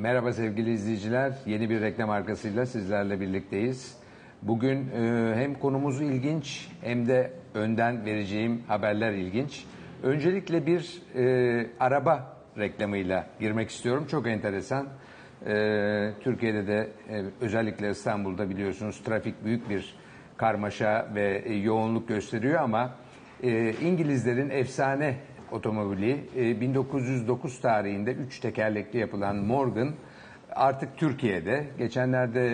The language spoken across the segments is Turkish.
Merhaba sevgili izleyiciler, yeni bir reklam arkasıyla sizlerle birlikteyiz. Bugün hem konumuz ilginç hem de önden vereceğim haberler ilginç. Öncelikle bir araba reklamıyla girmek istiyorum. Çok enteresan. Türkiye'de de özellikle İstanbul'da biliyorsunuz trafik büyük bir karmaşa ve yoğunluk gösteriyor ama İngilizlerin efsane otomobili 1909 tarihinde 3 tekerlekli yapılan Morgan artık Türkiye'de. Geçenlerde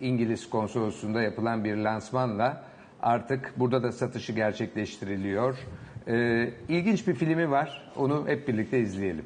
İngiliz konsolosluğunda yapılan bir lansmanla artık burada da satışı gerçekleştiriliyor. İlginç bir filmi var. Onu hep birlikte izleyelim.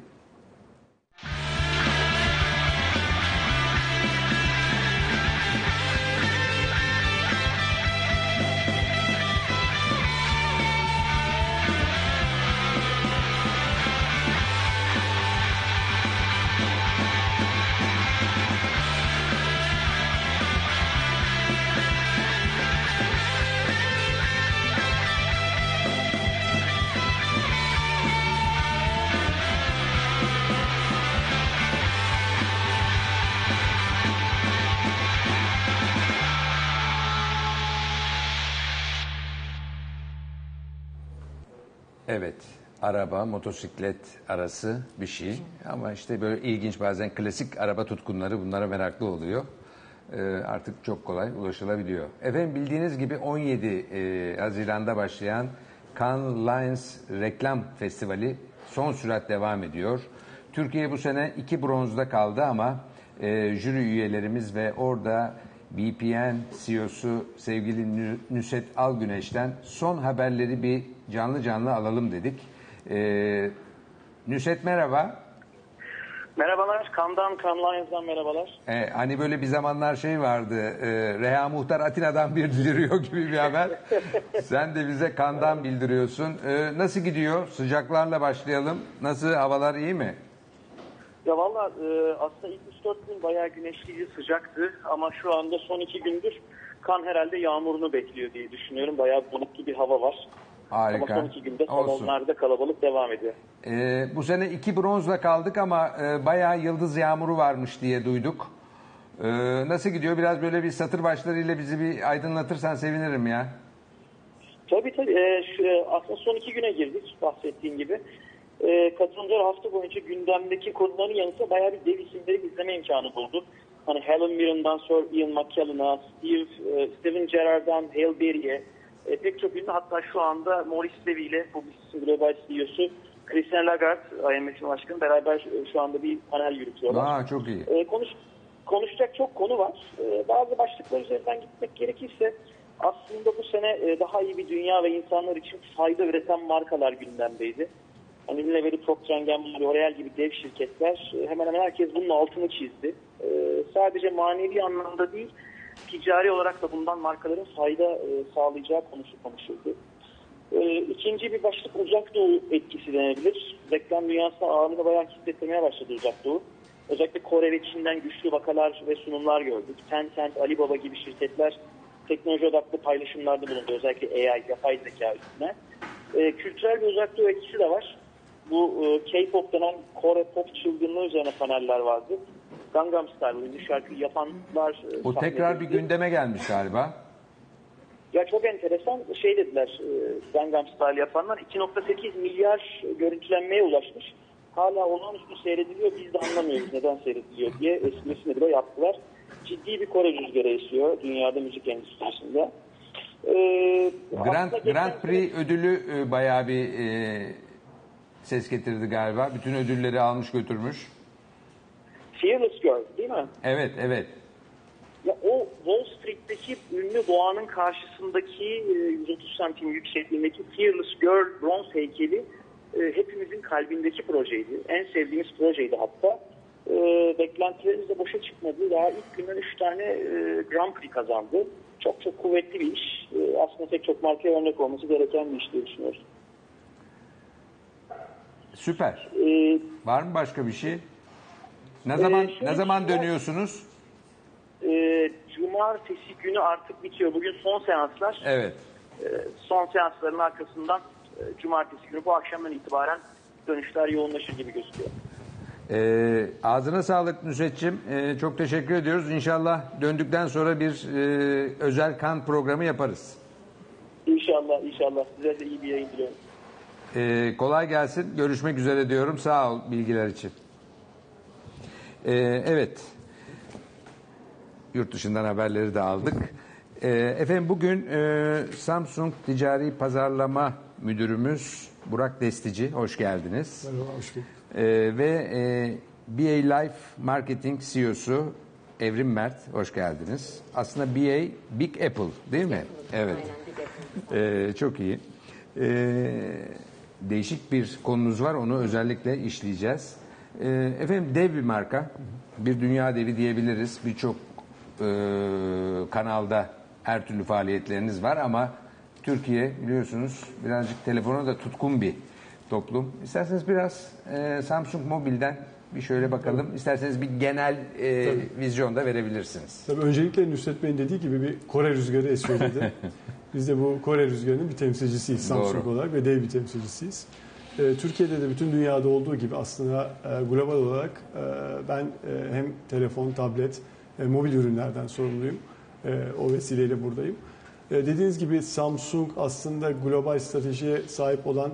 Evet, araba, motosiklet arası bir şey ama işte böyle ilginç, bazen klasik araba tutkunları bunlara meraklı oluyor. Artık çok kolay ulaşılabiliyor. Efendim, bildiğiniz gibi 17 Haziran'da başlayan Cannes Lions Reklam Festivali son sürat devam ediyor. Türkiye bu sene 2 bronzda kaldı ama jüri üyelerimiz ve orada BPN CEO'su sevgili Nusret Algüneş'ten son haberleri bir canlı alalım dedik. Nusret, merhaba. Merhabalar. Cannes Lions'dan merhabalar. Hani böyle bir zamanlar şey vardı. Reha Muhtar Atina'dan bildiriyor gibi bir haber. Sen de bize Cannes'dan bildiriyorsun. Nasıl gidiyor? Sıcaklarla başlayalım. Nasıl? Havalar iyi mi? Ya valla aslında ilk 3-4 gün bayağı güneşliydi, sıcaktı ama şu anda son 2 gündür Cannes herhalde yağmurunu bekliyor diye düşünüyorum. Bayağı bulutlu bir hava var. Harika. Ama son 2 günde salonlarda kalabalık devam ediyor. Bu sene 2 bronzla kaldık ama bayağı yıldız yağmuru varmış diye duyduk. Nasıl gidiyor? Biraz böyle bir satır başlarıyla bizi bir aydınlatırsan sevinirim ya. Tabii. Aslında son 2 güne girdik bahsettiğim gibi. Katılımcılar hafta boyunca gündemdeki konuların yanı sıra bayağı bir dev isimleri izleme imkanı buldu. Hani Helen Mirren'dan Sir Ian McKellen'a, Steven Gerrard'dan Hale Berry'e, pek çok ünlü, hatta şu anda Maurice Levy ile Publicis Global CEO'su Christine Lagarde, IMF'in başkanı, beraber şu anda bir panel yürütüyorlar. Çok iyi. Konuşacak çok konu var. Bazı başlıklar üzerinden gitmek gerekirse aslında bu sene daha iyi bir dünya ve insanlar için fayda üreten markalar gündemdeydi. Hani Unilever'i, Procter & Gamble, L'Oreal gibi dev şirketler, hemen hemen herkes bunun altını çizdi. Sadece manevi anlamda değil, ticari olarak da bundan markaların fayda sağlayacağı konusu konuşuldu. İkinci bir başlık Uzak Doğu etkisi denebilir. Reklam dünyasına ağırlığını bayağı hissetmeye başladı Uzak Doğu. Özellikle Kore ve Çin'den güçlü vakalar ve sunumlar gördük. Tencent, Alibaba gibi şirketler teknoloji odaklı paylaşımlarda bulundu. Özellikle AI, yapay zeka üstüne. Kültürel bir Uzak Doğu etkisi de var. Bu K-pop denen Kore pop çılgınlığı üzerine paneller vardı. Gangnam Style ünlü şarkı yapanlar... O tekrar bir gündeme gelmiş galiba. Ya çok enteresan şey dediler, Gangnam Style yapanlar 2.8 milyar görüntülenmeye ulaşmış. Hala olağanüstü seyrediliyor, biz de anlamıyoruz neden seyrediliyor diye esprisini bile yaptılar. Ciddi bir Kore rüzgarı esiyor dünyada müzik endüstrisinde. Grand Prix ödülü bayağı bir... ses getirdi galiba. Bütün ödülleri almış götürmüş. Fearless Girl değil mi? Evet. Ya o Wall Street'teki ünlü boğanın karşısındaki 130 santim yüksekliğindeki Fearless Girl bronz heykeli hepimizin kalbindeki projeydi. En sevdiğimiz projeydi hatta. Beklentilerimiz de boşa çıkmadı. Daha ilk günden 3 tane Grand Prix kazandı. Çok çok kuvvetli bir iş. Aslında pek çok markaya örnek olması gereken bir iş diye düşünüyorum. Süper. Var mı başka bir şey? Ne zaman dönüyorsunuz? Cumartesi günü artık bitiyor. Bugün son seanslar. Evet. Son seansların arkasından Cumartesi günü bu akşamdan itibaren dönüşler yoğunlaşır gibi gözüküyor. Ağzına sağlık Nusret'ciğim. Çok teşekkür ediyoruz. İnşallah döndükten sonra bir özel kan programı yaparız. İnşallah, inşallah. Size de iyi bir yayın diliyorum. Kolay gelsin. Görüşmek üzere diyorum. Sağ ol bilgiler için. Evet. Yurt dışından haberleri de aldık. Efendim bugün Samsung Ticari Pazarlama Müdürümüz Burak Destici. Hoş geldiniz. Merhaba, hoş bulduk. Ve BA Life Marketing CEO'su Evrim Mert. Hoş geldiniz. Aslında BA Big Apple değil mi? Evet. Çok iyi. Değişik bir konumuz var. Onu özellikle işleyeceğiz. Efendim dev bir marka. Bir dünya devi diyebiliriz. Birçok kanalda her türlü faaliyetleriniz var ama Türkiye biliyorsunuz birazcık telefona da tutkun bir toplum. İsterseniz biraz Samsung Mobil'den bir şöyle bakalım. Tabii. İsterseniz bir genel vizyon da verebilirsiniz. Tabii öncelikle Nusret Bey'in dediği gibi bir Kore rüzgarı esiyor dedi. Biz de bu Kore rüzgarının bir temsilcisiyiz Samsung olarak ve dev bir temsilcisiyiz. Türkiye'de de bütün dünyada olduğu gibi aslında global olarak ben hem telefon, tablet, mobil ürünlerden sorumluyum. O vesileyle buradayım. Dediğiniz gibi Samsung aslında global stratejiye sahip olan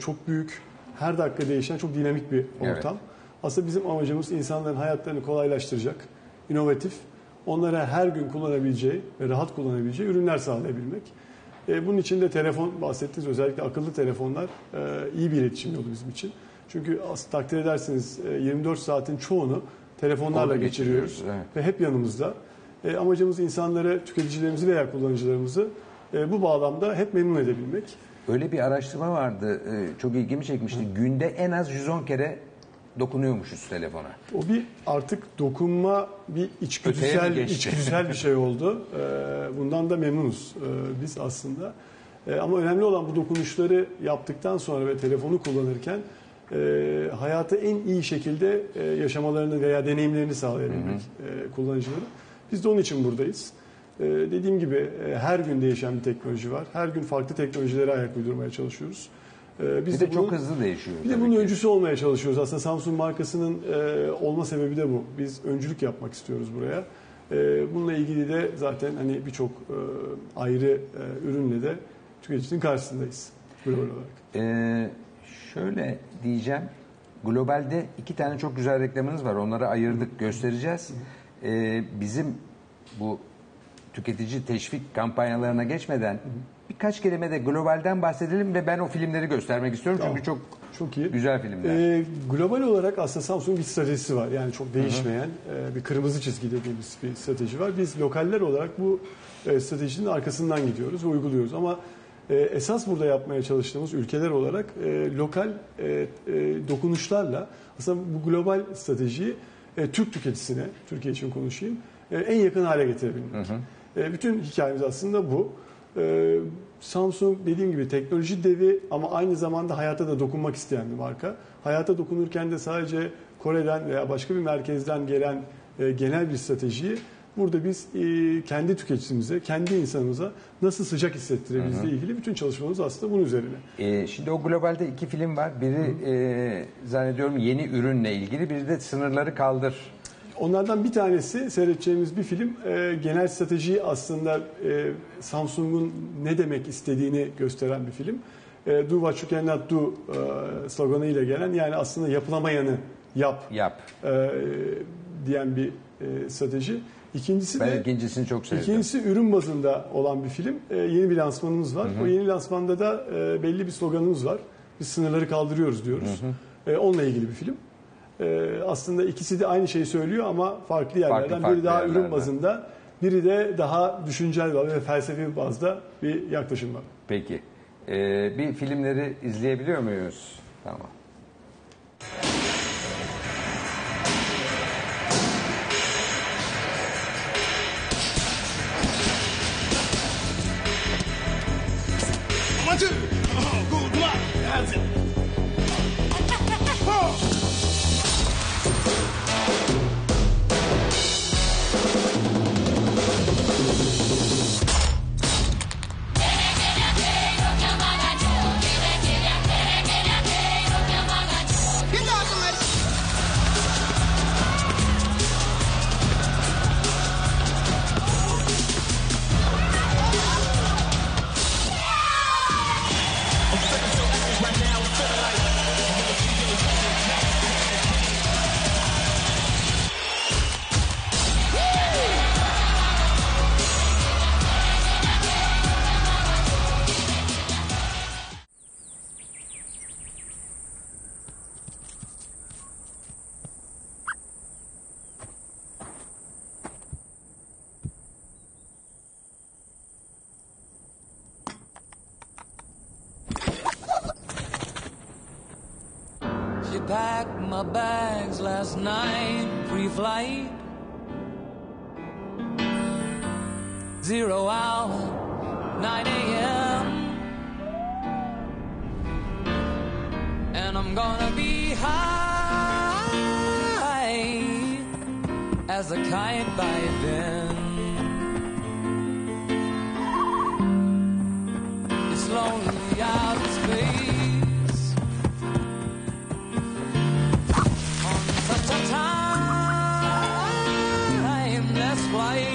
çok büyük, her dakika değişen çok dinamik bir ortam. Evet. Aslında bizim amacımız insanların hayatlarını kolaylaştıracak, inovatif, onlara her gün kullanabileceği ve rahat kullanabileceği ürünler sağlayabilmek. Bunun için de telefon bahsettiğiniz özellikle akıllı telefonlar iyi bir iletişim yolu bizim için. Çünkü takdir edersiniz 24 saatin çoğunu telefonlarla geçiriyoruz. Evet. Ve hep yanımızda. Amacımız insanları, tüketicilerimizi veya kullanıcılarımızı bu bağlamda hep memnun edebilmek. Öyle bir araştırma vardı, çok ilgimi çekmişti. Hı. Günde en az 110 kere dokunuyormuşuz telefona. O bir artık dokunma, bir içgüdüsel bir şey oldu. Bundan da memnunuz biz aslında. Ama önemli olan bu dokunuşları yaptıktan sonra ve telefonu kullanırken hayatı en iyi şekilde yaşamalarını veya deneyimlerini sağlayabilmek kullanıcıları. Biz de onun için buradayız. Dediğim gibi her gün değişen bir teknoloji var. Her gün farklı teknolojilere ayak uydurmaya çalışıyoruz. Biz de çok hızlı değişiyor. Bir de bunun öncüsü olmaya çalışıyoruz. Aslında Samsung markasının olma sebebi de bu. Biz öncülük yapmak istiyoruz buraya. Bununla ilgili de zaten hani birçok ayrı ürünle de tüketicinin karşısındayız. Global olarak. Şöyle diyeceğim. Globalde 2 tane çok güzel reklamınız var. Onları ayırdık, göstereceğiz. Bizim bu tüketici teşvik kampanyalarına geçmeden birkaç kelime de globalden bahsedelim ve ben o filmleri göstermek istiyorum. Çünkü çok iyi. Güzel filmler. Global olarak aslında Samsung'un bir stratejisi var. Yani çok değişmeyen bir kırmızı çizgi dediğimiz bir strateji var. Biz lokaller olarak bu stratejinin arkasından gidiyoruz ve uyguluyoruz. Ama esas burada yapmaya çalıştığımız ülkeler olarak lokal dokunuşlarla aslında bu global stratejiyi Türk tüketisine, Türkiye için konuşayım, en yakın hale getirebilmek. Bütün hikayemiz aslında bu. Samsung dediğim gibi teknoloji devi ama aynı zamanda hayata da dokunmak isteyen bir marka. Hayata dokunurken de sadece Kore'den veya başka bir merkezden gelen genel bir stratejiyi burada biz kendi tüketicimize, kendi insanımıza nasıl sıcak hissettirebiliriz ile ilgili bütün çalışmamız aslında bunun üzerine. Şimdi o globalde 2 film var. Biri zannediyorum yeni ürünle ilgili, biri de sınırları kaldır. Onlardan bir tanesi seyredeceğimiz bir film. Genel stratejiyi aslında Samsung'un ne demek istediğini gösteren bir film. Do what you cannot do sloganıyla gelen, yani aslında yapılamayanı yap. Diyen bir strateji. İkincisini çok sevdim. İkincisi ürün bazında olan bir film. Yeni bir lansmanımız var. O yeni lansmanda da belli bir sloganımız var. Biz sınırları kaldırıyoruz diyoruz. Onunla ilgili bir film. Aslında ikisi de aynı şeyi söylüyor ama farklı yerlerden. Biri daha ürün bazında, biri de daha düşüncel ve felsefi bazda bir yaklaşım var. Peki. Bir filmleri izleyebiliyor muyuz? Tamam. packed my bags last night pre-flight. 0 hour, 9 a.m. And I'm gonna be high as a kite by then. It's lonely out in space on such a timeless flight.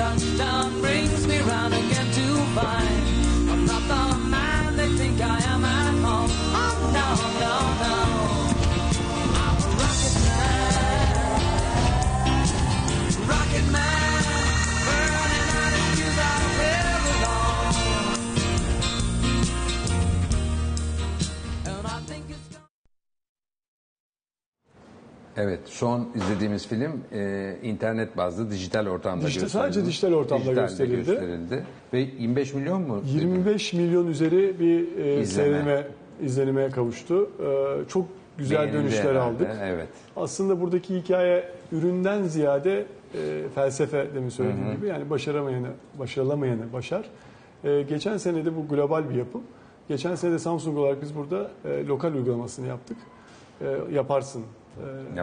Touchdown brings me round again to find I'm not the man they think I am at home. Oh no, no, no, I'm a rocket man, rocket man, burning out into the real world. And I think it's evet, son izlediğimiz film internet bazlı dijital ortamda gösterildi. Sadece dijital ortamda gösterildi. Ve 25 milyon mu? 25 milyon üzeri bir izlenime kavuştu. Çok güzel dönüşler aldık. Evet. Aslında buradaki hikaye üründen ziyade felsefe, demin söylediğim gibi. Yani başarılamayanı başar. Geçen sene de bu global bir yapım. Geçen sene de Samsung olarak biz burada lokal uygulamasını yaptık. Yaparsın.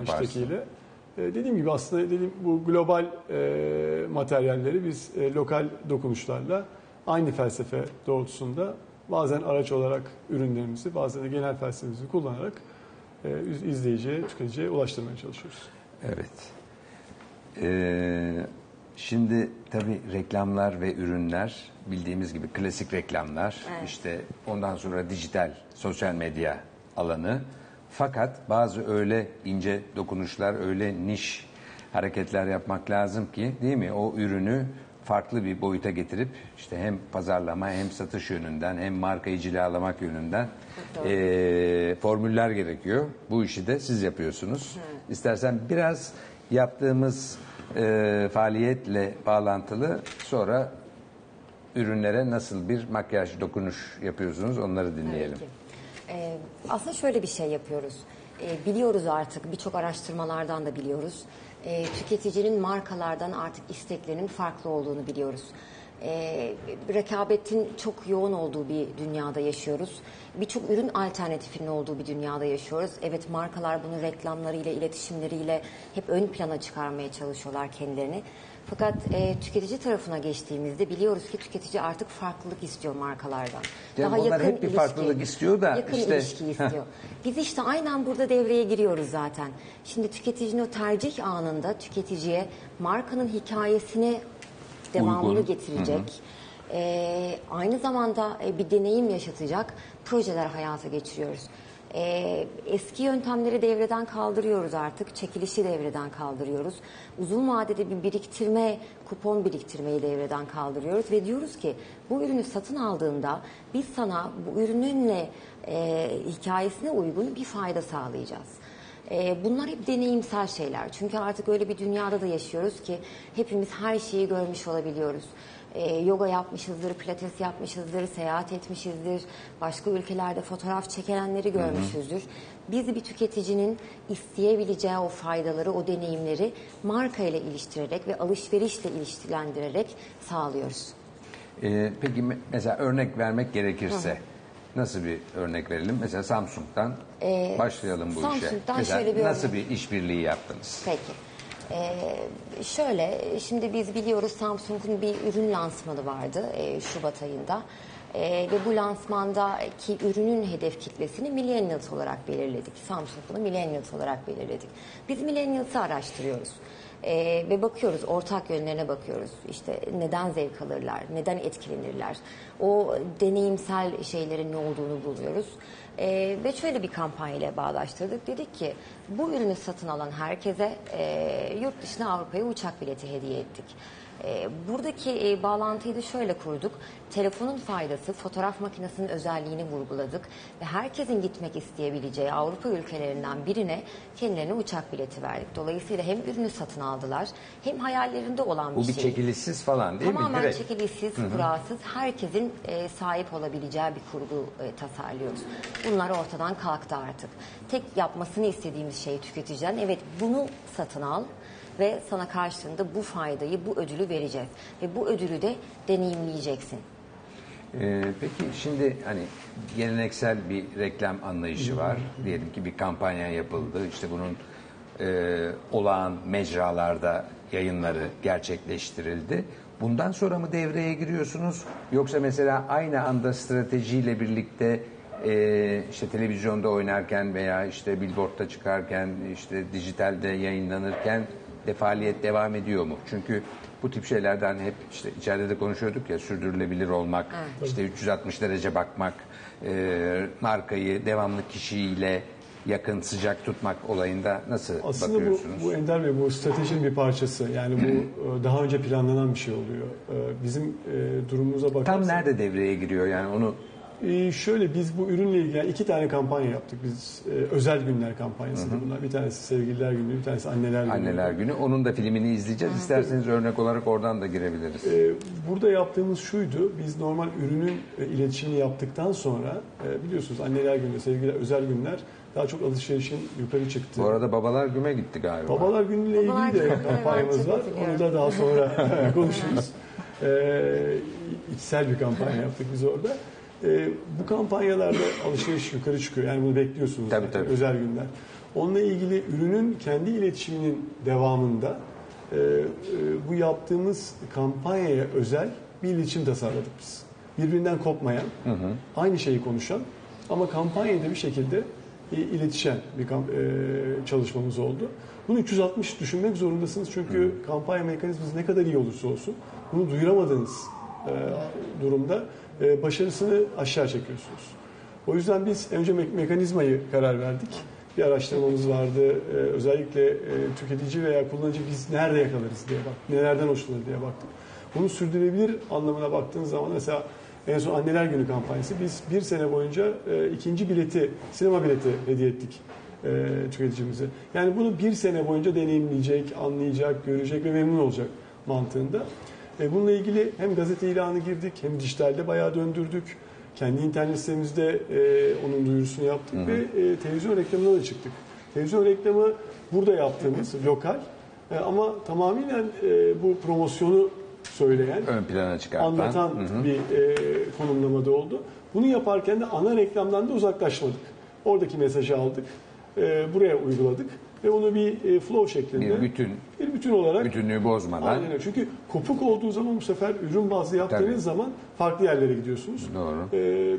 İştekiyle. Dediğim gibi aslında bu global materyalleri biz lokal dokunuşlarla aynı felsefe doğrultusunda bazen araç olarak ürünlerimizi, bazen de genel felsefemizi kullanarak izleyiciye, tüketiciye ulaştırmaya çalışıyoruz. Evet. Şimdi tabii reklamlar ve ürünler bildiğimiz gibi klasik reklamlar. Evet. İşte ondan sonra dijital, sosyal medya alanı. Fakat bazı öyle ince dokunuşlar, öyle niş hareketler yapmak lazım ki, değil mi? O ürünü farklı bir boyuta getirip işte hem pazarlama, hem satış yönünden, hem markayı cilalamak yönünden formüller gerekiyor. Bu işi de siz yapıyorsunuz. Hı. İstersen biraz yaptığımız faaliyetle bağlantılı sonra ürünlere nasıl bir makyaj dokunuş yapıyorsunuz onları dinleyelim. Aslında şöyle bir şey yapıyoruz. Biliyoruz artık, birçok araştırmalardan da biliyoruz. Tüketicinin markalardan artık isteklerinin farklı olduğunu biliyoruz. Rekabetin çok yoğun olduğu bir dünyada yaşıyoruz. Birçok ürün alternatifinin olduğu bir dünyada yaşıyoruz. Evet, markalar bunu reklamlarıyla, iletişimleriyle hep ön plana çıkarmaya çalışıyorlar kendilerini. Fakat tüketici tarafına geçtiğimizde biliyoruz ki tüketici artık farklılık istiyor markalardan. Yani daha yakın hep bir ilişki, farklılık istiyor da yakın işte ilişki istiyor. Biz işte aynen burada devreye giriyoruz zaten. Şimdi tüketicinin o tercih anında tüketiciye markanın hikayesini devamını getirecek. Hı hı. Aynı zamanda bir deneyim yaşatacak projeler hayata geçiriyoruz. Eski yöntemleri devreden kaldırıyoruz artık. Çekilişi devreden kaldırıyoruz. Uzun vadede bir biriktirme, kupon biriktirmeyi devreden kaldırıyoruz. Ve diyoruz ki bu ürünü satın aldığında biz sana bu ürününle hikayesine uygun bir fayda sağlayacağız. Bunlar hep deneyimsel şeyler. Çünkü artık öyle bir dünyada da yaşıyoruz ki hepimiz her şeyi görmüş olabiliyoruz. Yoga yapmışızdır, pilates yapmışızdır, seyahat etmişizdir, başka ülkelerde fotoğraf çekenleri görmüşüzdür. Biz bir tüketicinin isteyebileceği o faydaları, o deneyimleri markayla iliştirerek ve alışverişle ilişkilendirerek sağlıyoruz. Peki mesela örnek vermek gerekirse... Nasıl bir örnek verelim? Mesela Samsung'dan başlayalım bu Samsung'dan işe. Şöyle bir nasıl bir işbirliği yaptınız? Peki. Şöyle, şimdi biz biliyoruz Samsung'un bir ürün lansmanı vardı Şubat ayında. Ve bu lansmandaki ürünün hedef kitlesini millennials olarak belirledik. Samsung'u millennials olarak belirledik. Biz millennials'ı araştırıyoruz. Ve bakıyoruz, ortak yönlerine bakıyoruz. İşte neden zevk alırlar, neden etkilenirler, o deneyimsel şeylerin ne olduğunu buluyoruz. Ve şöyle bir kampanyayla bağdaştırdık. Dedik ki bu ürünü satın alan herkese yurt dışına Avrupa'ya uçak bileti hediye ettik. Buradaki bağlantıyı da şöyle kurduk. Telefonun faydası, fotoğraf makinesinin özelliğini vurguladık ve herkesin gitmek isteyebileceği Avrupa ülkelerinden birine kendilerine uçak bileti verdik. Dolayısıyla hem ürünü satın aldılar, hem hayallerinde olan bir şey. Bu bir çekilişsiz falan değil mi? Tamamen çekilişsiz, kurasız, herkesin sahip olabileceği bir kurgu tasarlıyoruz. Bunlar ortadan kalktı artık. Tek yapmasını istediğimiz şey tüketiciden, evet bunu satın al ve sana karşılığında bu faydayı, bu ödülü vereceğiz. Ve bu ödülü de deneyimleyeceksin. Peki şimdi hani geleneksel bir reklam anlayışı var. Diyelim ki bir kampanya yapıldı. İşte bunun olağan mecralarda yayınları gerçekleştirildi. Bundan sonra mı devreye giriyorsunuz? Yoksa mesela aynı anda stratejiyle birlikte işte televizyonda oynarken veya işte billboardta çıkarken, işte dijitalde yayınlanırken de faaliyet devam ediyor mu? Çünkü bu tip şeylerden hep işte içeride de konuşuyorduk ya, sürdürülebilir olmak, evet, işte 360 derece bakmak, markayı devamlı kişiyle yakın, sıcak tutmak olayında nasıl aslında bakıyorsunuz? Aslında bu Ender Bey, bu stratejinin bir parçası. Yani bu daha önce planlanan bir şey oluyor. Bizim durumumuza bakarsanız... Tam nerede devreye giriyor yani onu... Şöyle, biz bu ürünle ilgili yani 2 tane kampanya yaptık. Biz özel günler kampanyası da bunlar. Bir tanesi Sevgililer Günü, bir tanesi Anneler Günü. Anneler Günü. Onun da filmini izleyeceğiz. Hı. İsterseniz örnek olarak oradan da girebiliriz. Burada yaptığımız şuydu. Biz normal ürünün iletişimini yaptıktan sonra biliyorsunuz Anneler Günü, Sevgililer, özel günler daha çok alışverişin yukarı çıktı. Bu arada Babalar Günü'ne gitti galiba. Babalar Günü'yle ilgili de kampanyamız var. Onu da daha sonra konuşuruz. İçsel bir kampanya yaptık biz orada. Bu kampanyalarda alışveriş yukarı çıkıyor. Yani bunu bekliyorsunuz. Tabii, tabii. Özel günler. Onunla ilgili ürünün kendi iletişiminin devamında bu yaptığımız kampanyaya özel bir iletişim tasarladık biz. Birbirinden kopmayan, aynı şeyi konuşan ama kampanyada bir şekilde iletişen bir çalışmamız oldu. Bunu 360 düşünmek zorundasınız. Çünkü kampanya mekanizması ne kadar iyi olursa olsun bunu duyuramadığınız durumda başarısını aşağı çekiyorsunuz. O yüzden biz önce mekanizmayı karar verdik. Bir araştırmamız vardı. Özellikle tüketici veya kullanıcı biz nerede yakalarız diye baktık. Nelerden hoşlanır diye baktık. Bunu sürdürülebilir anlamına baktığınız zaman mesela en son Anneler Günü kampanyası, biz 1 sene boyunca 2. bileti, sinema bileti hediye ettik tüketicimize. Yani bunu 1 sene boyunca deneyimleyecek, anlayacak, görecek ve memnun olacak mantığında. Bununla ilgili hem gazete ilanı girdik, hem dijitalde bayağı döndürdük. Kendi internet sitemizde onun duyurusunu yaptık ve televizyon reklamına da çıktık. Televizyon reklamı burada yaptığımız lokal ama tamamen bu promosyonu söyleyen, ön plana çıkartan, anlatan bir konumlamada oldu. Bunu yaparken de ana reklamdan da uzaklaşmadık. Oradaki mesajı aldık, buraya uyguladık. Ve onu bir flow şeklinde, bir bütün olarak, bütünlüğü bozmadan. Aynen. Çünkü kopuk olduğu zaman bu sefer ürün bazlı yaptığınız zaman farklı yerlere gidiyorsunuz. Doğru.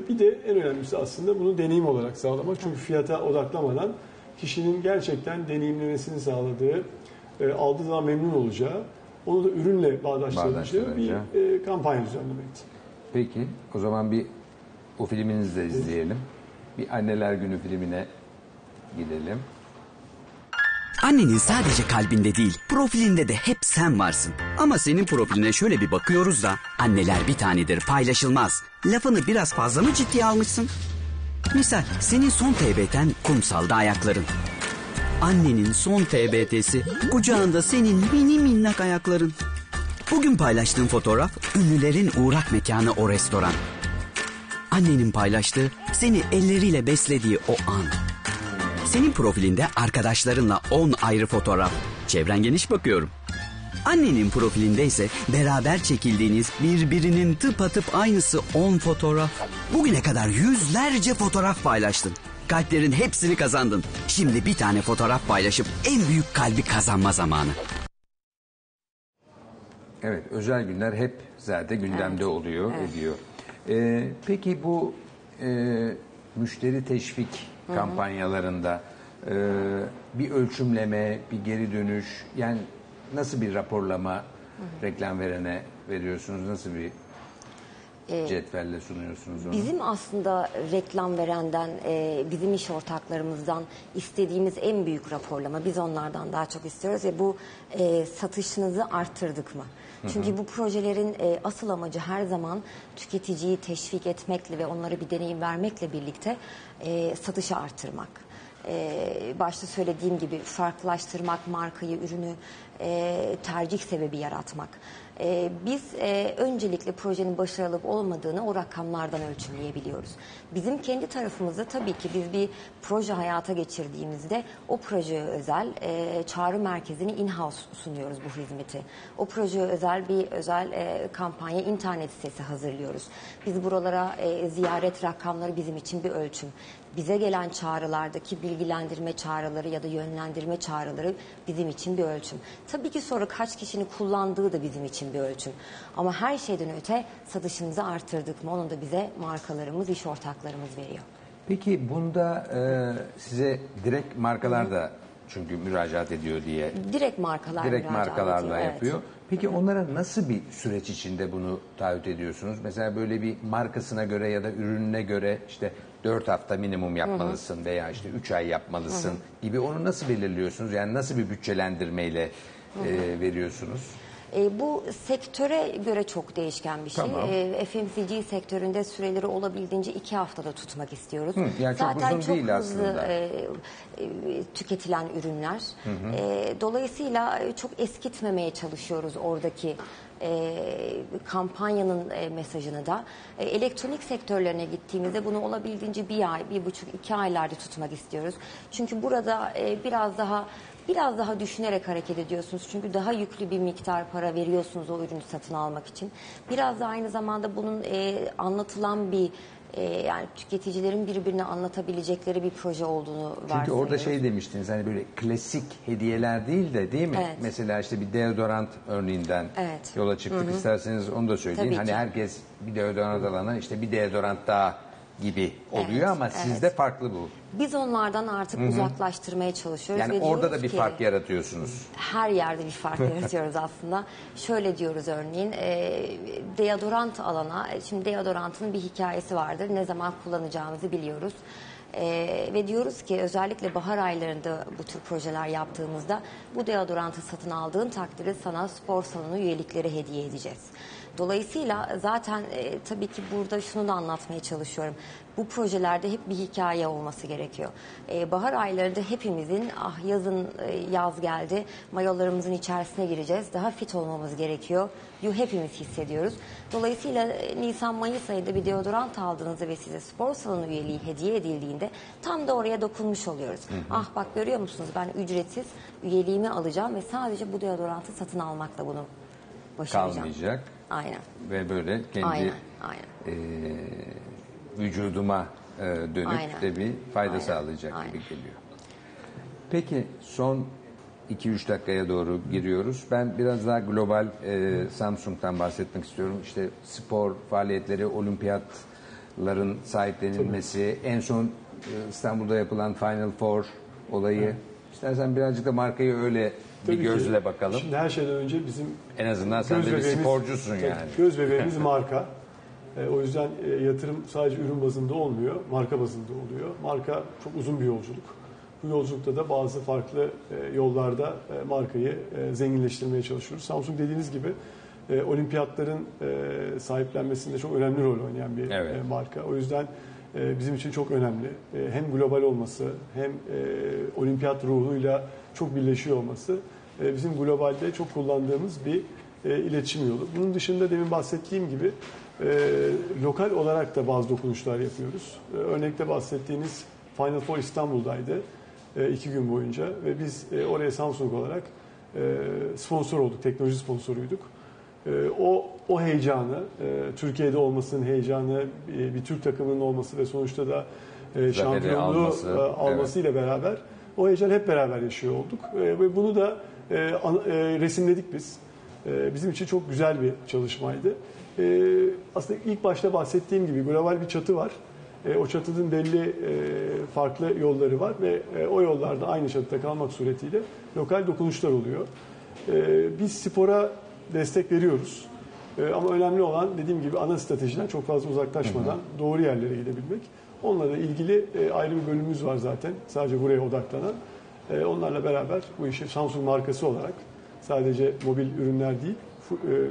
Bir de en önemlisi aslında bunu deneyim olarak sağlamak. Çünkü fiyata odaklamadan kişinin gerçekten deneyimlemesini sağladığı, aldığı zaman memnun olacağı, onu da ürünle bağdaştıracağı bir kampanya düzenlemekti. Peki o zaman bir o filminizi de izleyelim. Evet. Bir Anneler Günü filmine gidelim. Annenin sadece kalbinde değil, profilinde de hep sen varsın. Ama senin profiline şöyle bir bakıyoruz da, anneler bir tanedir, paylaşılmaz. Lafını biraz fazla mı ciddiye almışsın? Misal, senin son TBT'n kumsalda ayakların. Annenin son TBT'si, kucağında senin mini minnak ayakların. Bugün paylaştığın fotoğraf, ünlülerin uğrak mekanı o restoran. Annenin paylaştığı, seni elleriyle beslediği o an. Senin profilinde arkadaşlarınla 10 ayrı fotoğraf. Çevren geniş bakıyorum. Annenin profilinde ise beraber çekildiğiniz birbirinin tıpatıp aynısı 10 fotoğraf. Bugüne kadar yüzlerce fotoğraf paylaştın. Kalplerin hepsini kazandın. Şimdi bir tane fotoğraf paylaşıp en büyük kalbi kazanma zamanı. Evet, özel günler hep zaten gündemde oluyor, ediyor. Peki bu müşteri teşvik kampanyalarında bir ölçümleme, bir geri dönüş, yani nasıl bir raporlama reklam verene veriyorsunuz, nasıl bir cetvelle sunuyorsunuz onu. Bizim aslında reklam verenden, bizim iş ortaklarımızdan istediğimiz en büyük raporlama, biz onlardan daha çok istiyoruz ve bu satışınızı arttırdık mı? Çünkü bu projelerin asıl amacı her zaman tüketiciyi teşvik etmekle ve onlara bir deneyim vermekle birlikte satışı arttırmak. Başta söylediğim gibi farklılaştırmak, markayı, ürünü tercih sebebi yaratmak. Biz öncelikle projenin başarılı olmadığını o rakamlardan ölçümleyebiliyoruz. Bizim kendi tarafımızda tabii ki biz bir proje hayata geçirdiğimizde o projeye özel çağrı merkezini in-house sunuyoruz bu hizmeti. O projeye özel bir özel kampanya internet sitesi hazırlıyoruz. Biz buralara ziyaret rakamları bizim için bir ölçüm. Bize gelen çağrılardaki bilgilendirme çağrıları ya da yönlendirme çağrıları bizim için bir ölçüm. Tabii ki sonra kaç kişinin kullandığı da bizim için bir ölçüm. Ama her şeyden öte satışımızı artırdık mı? Onu da bize markalarımız, iş ortaklarımız veriyor. Peki bunda size direkt markalar da çünkü müracaat ediyor diye. Direkt markalarla yapıyor. Evet. Peki onlara nasıl bir süreç içinde bunu taahhüt ediyorsunuz? Mesela böyle bir markasına göre ya da ürününe göre işte 4 hafta minimum yapmalısın veya işte 3 ay yapmalısın gibi, onu nasıl belirliyorsunuz? Yani nasıl bir bütçelendirmeyle veriyorsunuz? Bu sektöre göre çok değişken bir şey. Tamam. FMCG sektöründe süreleri olabildiğince 2 haftada tutmak istiyoruz. Yani zaten çok değil hızlı tüketilen ürünler. Dolayısıyla çok eskitmemeye çalışıyoruz oradaki kampanyanın mesajını da. Elektronik sektörlerine gittiğimizde bunu olabildiğince 1 ay, 1,5, 2 aylarda tutmak istiyoruz. Çünkü burada biraz daha düşünerek hareket ediyorsunuz. Çünkü daha yüklü bir miktar para veriyorsunuz o ürünü satın almak için. Biraz da aynı zamanda bunun anlatılan bir, yani tüketicilerin birbirine anlatabilecekleri bir proje olduğunu varsayıyoruz. Çünkü orada şey demiştiniz, hani böyle klasik hediyeler değil de, değil mi? Evet. Mesela işte bir deodorant örneğinden yola çıktık. İsterseniz onu da söyleyin. Tabii hani herkes bir deodorant alana işte bir deodorant daha gibi oluyor ama sizde farklı bu. Biz onlardan artık uzaklaştırmaya çalışıyoruz. Yani orada da bir fark yaratıyorsunuz. Her yerde bir fark yaratıyoruz aslında. Şöyle diyoruz örneğin, deodorant alana, şimdi deodorantın bir hikayesi vardır. Ne zaman kullanacağımızı biliyoruz. Ve diyoruz ki özellikle bahar aylarında bu tür projeler yaptığımızda bu deodorantı satın aldığın takdirde sana spor salonu üyelikleri hediye edeceğiz. Dolayısıyla zaten tabii ki burada şunu da anlatmaya çalışıyorum. Bu projelerde hep bir hikaye olması gerekiyor. Bahar aylarında hepimizin yazın yaz geldi, mayolarımızın içerisine gireceğiz. Daha fit olmamız gerekiyor. Hepimiz hissediyoruz. Dolayısıyla Nisan-Mayıs ayında bir deodorant aldığınızda ve size spor salonu üyeliği hediye edildiğinde tam da oraya dokunmuş oluyoruz. Ah bak, görüyor musunuz, ben ücretsiz üyeliğimi alacağım ve sadece bu deodorantı satın almakla bunu başaracağım. Kalmayacak. Aynen. Ve böyle kendi vücuduma dönüp de bir fayda sağlayacak gibi geliyor. Peki son 2-3 dakikaya doğru giriyoruz. Ben biraz daha global Samsung'dan bahsetmek istiyorum. İşte spor faaliyetleri, olimpiyatların sahiplenilmesi, en son İstanbul'da yapılan Final Four olayı. İstersen birazcık da markayı öyle bir gözle bakalım. Şimdi her şeyden önce bizim en azından sen de bir sporcusun yani. Göz bebeğimiz marka. O yüzden yatırım sadece ürün bazında olmuyor, marka bazında oluyor. Marka çok uzun bir yolculuk. Bu yolculukta da bazı farklı yollarda markayı zenginleştirmeye çalışıyoruz. Samsung dediğiniz gibi olimpiyatların sahiplenmesinde çok önemli rol oynayan bir marka. O yüzden bizim için çok önemli. Hem global olması hem olimpiyat ruhuyla çok birleşiyor olması bizim globalde çok kullandığımız bir iletişim yolu. Bunun dışında demin bahsettiğim gibi lokal olarak da bazı dokunuşlar yapıyoruz. Örnekte bahsettiğiniz Final Four İstanbul'daydı 2 gün boyunca ve biz oraya Samsung olarak sponsor olduk, teknoloji sponsoruyduk. O heyecanı, Türkiye'de olmasının heyecanı, bir Türk takımının olması ve sonuçta da şampiyonluğu almasıyla beraber o heyecanı hep beraber yaşıyor olduk. Ve bunu da resimledik biz. Bizim için çok güzel bir çalışmaydı. Aslında ilk başta bahsettiğim gibi global bir çatı var. O çatının belli farklı yolları var ve o yollarda aynı çatıda kalmak suretiyle lokal dokunuşlar oluyor. Biz spora destek veriyoruz. Ama önemli olan dediğim gibi ana stratejiden çok fazla uzaklaşmadan doğru yerlere gidebilmek. Onlarla ilgili ayrı bir bölümümüz var zaten. Sadece buraya odaklanan. Onlarla beraber bu işi Samsung markası olarak sadece mobil ürünler değil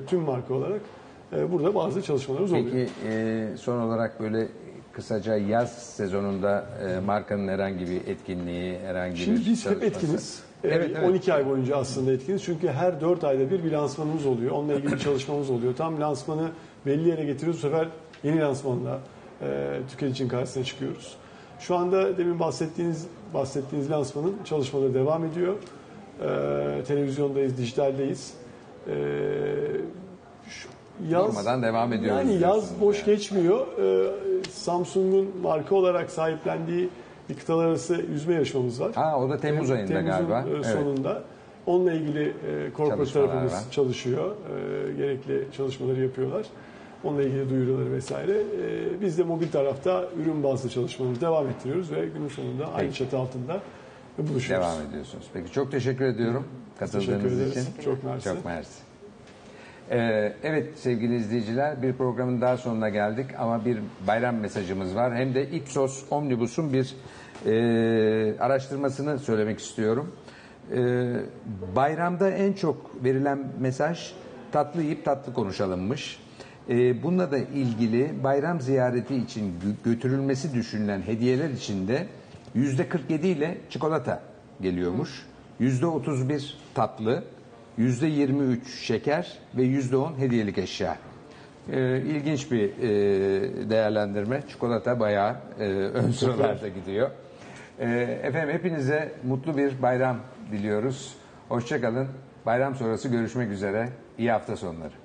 tüm marka olarak burada bazı çalışmalarımız oluyor. Peki son olarak böyle kısaca yaz sezonunda markanın herhangi bir etkinliği, herhangi bir çalışması. Şimdi biz hep etkiniz. Evet, evet. 12 ay boyunca aslında etkiniz. Çünkü her 4 ayda bir lansmanımız oluyor. Onunla ilgili bir çalışmamız oluyor. Tam lansmanı belli yere getiriyoruz. Bu sefer yeni lansmanla tüketicinin karşısına çıkıyoruz. Şu anda demin bahsettiğiniz lansmanın çalışmaları devam ediyor. Televizyondayız, dijitaldeyiz. Durmadan devam ediyoruz. Yani yaz boş geçmiyor. Samsung'un marka olarak sahiplendiği bir kıtalar arası yüzme yarışmamız var. Ha, o da Temmuz ayında galiba. Temmuz'un sonunda. Evet. Onunla ilgili korporat tarafımız çalışıyor. Gerekli çalışmaları yapıyorlar. Onunla ilgili duyuruları vesaire. Biz de mobil tarafta ürün bazlı çalışmalarımızı devam ettiriyoruz ve günün sonunda aynı çatı altında buluşuyoruz. Devam ediyorsunuz. Peki, çok teşekkür ediyorum katıldığınız için. Çok mersi. Çok mersi. Evet sevgili izleyiciler, bir programın daha sonuna geldik ama bir bayram mesajımız var. Hem de Ipsos Omnibus'un bir araştırmasını söylemek istiyorum. Bayramda en çok verilen mesaj tatlı yiyip tatlı konuşalımmış. Bununla da ilgili bayram ziyareti için götürülmesi düşünülen hediyeler içinde %47 ile çikolata geliyormuş. %31 tatlı, %23 şeker ve %10 hediyelik eşya. İlginç bir değerlendirme. Çikolata bayağı ön sıralarda gidiyor. Efendim, hepinize mutlu bir bayram diliyoruz. Hoşça kalın. Bayram sonrası görüşmek üzere. İyi hafta sonları.